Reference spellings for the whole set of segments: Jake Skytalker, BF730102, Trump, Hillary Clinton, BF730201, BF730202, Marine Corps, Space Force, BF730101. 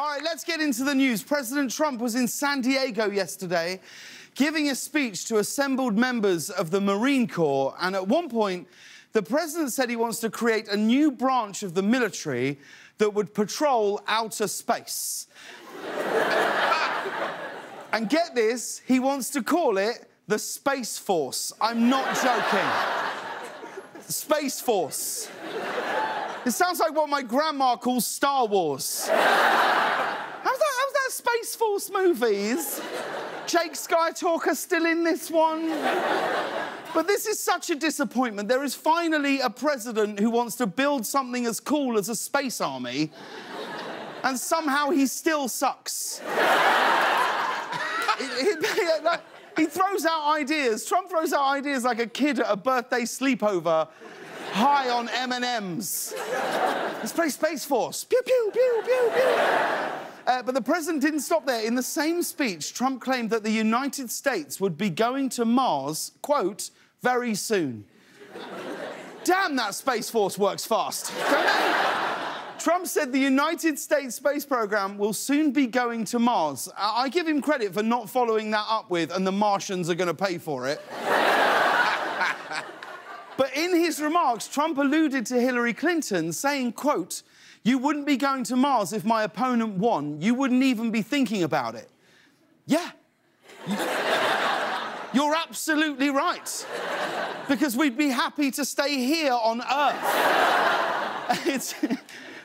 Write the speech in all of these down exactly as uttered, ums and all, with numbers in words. All right, let's get into the news. President Trump was in San Diego yesterday giving a speech to assembled members of the Marine Corps, and at one point, the president said he wants to create a new branch of the military that would patrol outer space. And get this, he wants to call it the Space Force. I'm not joking. Space Force. It sounds like what my grandma calls Star Wars. How's that, how's that Space Force movies? Jake Skytalker still in this one? But this is such a disappointment. There is finally a president who wants to build something as cool as a space army, and somehow he still sucks. he, he, like, he throws out ideas. Trump throws out ideas like a kid at a birthday sleepover, high on M and M's. Let's play Space Force. Pew, pew, pew, pew, pew. Uh, but the president didn't stop there. In the same speech, Trump claimed that the United States would be going to Mars, quote, very soon. Damn, that Space Force works fast. Trump said the United States space program will soon be going to Mars. I, I give him credit for not following that up with, and the Martians are going to pay for it. But in his remarks, Trump alluded to Hillary Clinton, saying, quote, "You wouldn't be going to Mars if my opponent won. You wouldn't even be thinking about it." Yeah. You're absolutely right. Because we'd be happy to stay here on Earth. it's,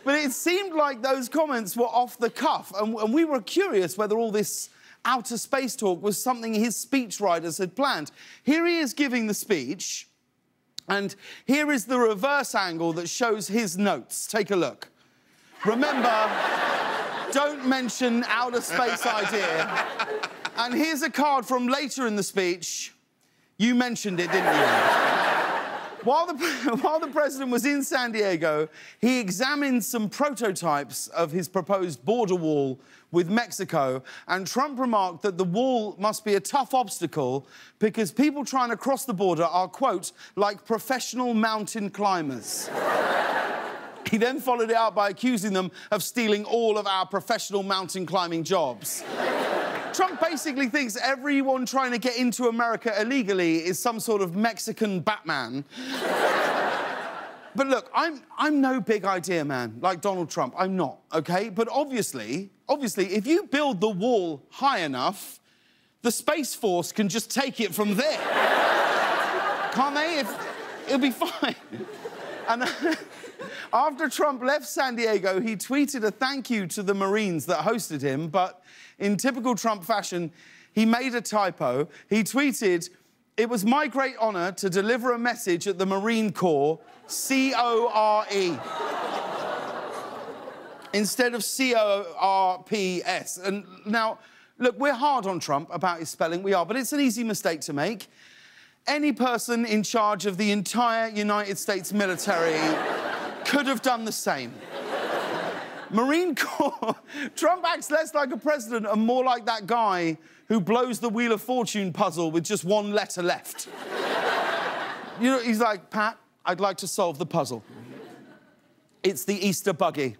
but it seemed like those comments were off the cuff, and, and we were curious whether all this outer space talk was something his speechwriters had planned. Here he is giving the speech. And here is the reverse angle that shows his notes. Take a look. Remember, don't mention outer space idea. And here's a card from later in the speech. You mentioned it, didn't you? While the, while the president was in San Diego, he examined some prototypes of his proposed border wall with Mexico, and Trump remarked that the wall must be a tough obstacle because people trying to cross the border are, quote, like professional mountain climbers. He then followed it out by accusing them of stealing all of our professional mountain climbing jobs. Trump basically thinks everyone trying to get into America illegally is some sort of Mexican Batman. But look, I'm, I'm no big idea man, like Donald Trump. I'm not, OK? But obviously, obviously, if you build the wall high enough, the Space Force can just take it from there. Can't they? If, it'll be fine. And after Trump left San Diego, he tweeted a thank you to the Marines that hosted him, but in typical Trump fashion, he made a typo. He tweeted, "It was my great honor to deliver a message at the Marine Corps, C O R E. Instead of C O R P S. And now, look, we're hard on Trump about his spelling, we are, but it's an easy mistake to make. Any person in charge of the entire United States military could have done the same. Marine Corps. Trump acts less like a president and more like that guy who blows the Wheel of Fortune puzzle with just one letter left. You know, he's like, "Pat, I'd like to solve the puzzle. It's the Easter buggy."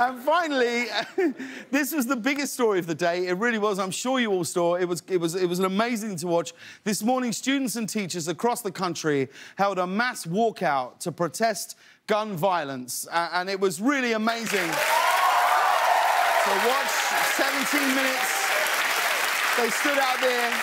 And finally, this was the biggest story of the day. It really was. I'm sure you all saw. It was, it was, it was an amazing thing to watch. This morning, students and teachers across the country held a mass walkout to protest gun violence. Uh, and it was really amazing. So watch, seventeen minutes. They stood out there.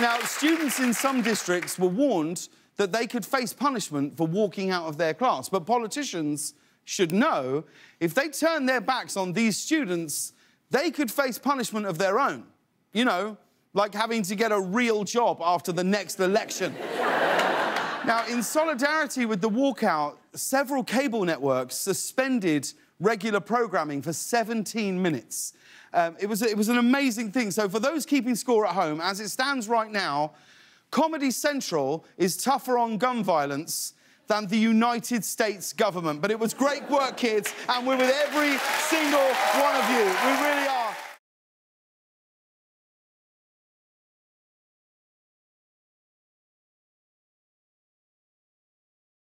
Now, students in some districts were warned that they could face punishment for walking out of their class. But politicians should know, if they turn their backs on these students, they could face punishment of their own. You know, like having to get a real job after the next election. Now, in solidarity with the walkout, several cable networks suspended regular programming for seventeen minutes. Um, it was, it was an amazing thing. So for those keeping score at home, as it stands right now, Comedy Central is tougher on gun violence than the United States government. But it was great work, kids, and we're with every single one of you. We really are.